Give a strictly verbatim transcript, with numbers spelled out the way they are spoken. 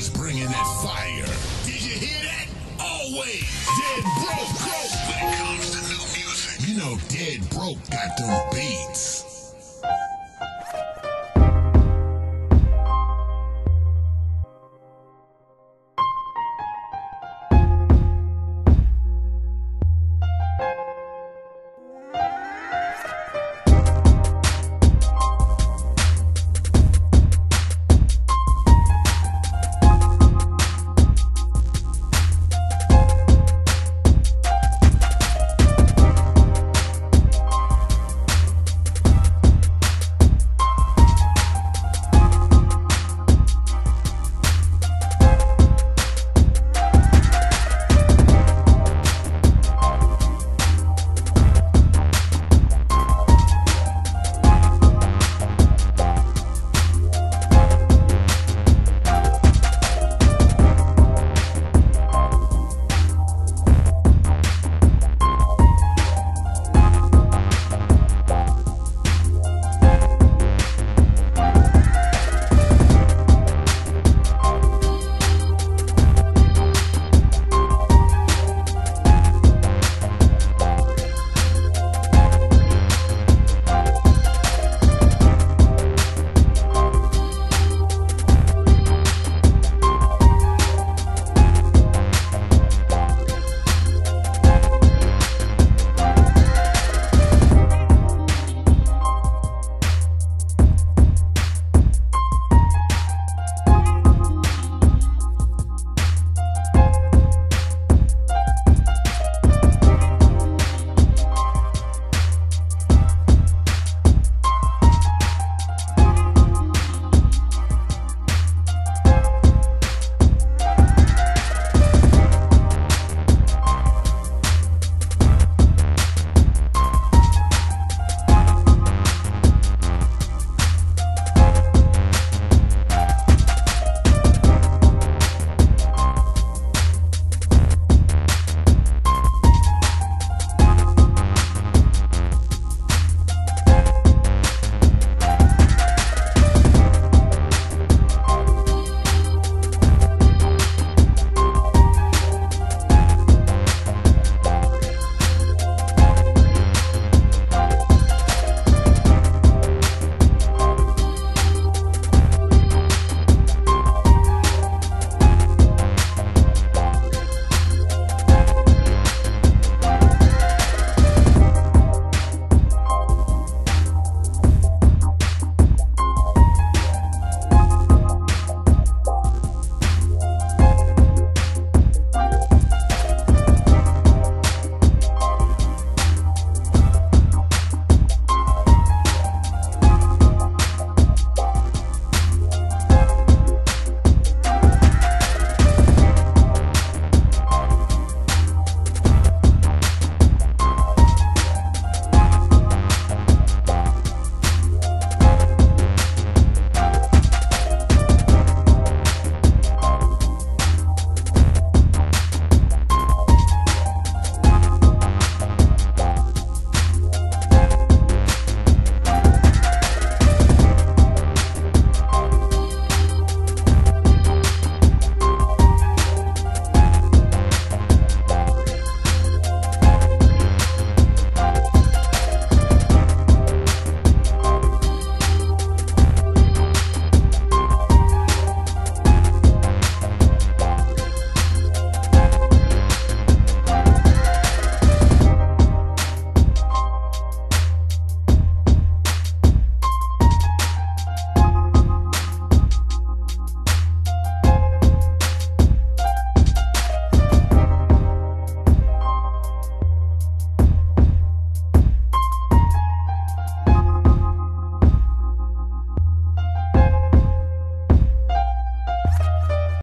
always bringing that fire. Did you hear that? Always. Dead Broke. When it comes to new music, you know Dead Broke got them beats.